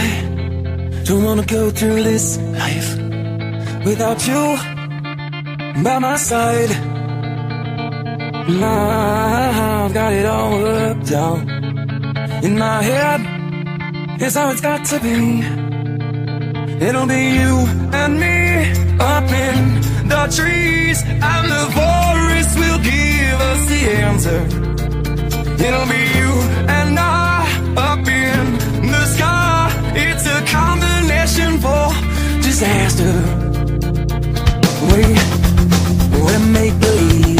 I don't wanna go through this life without you by my side. Now I've got it all worked out in my head. It's how it's got to be. It'll be you and me up in the trees, and the forest will give us the answer. It'll be you and I up in the sky. It's a combination for disaster. We're make believe.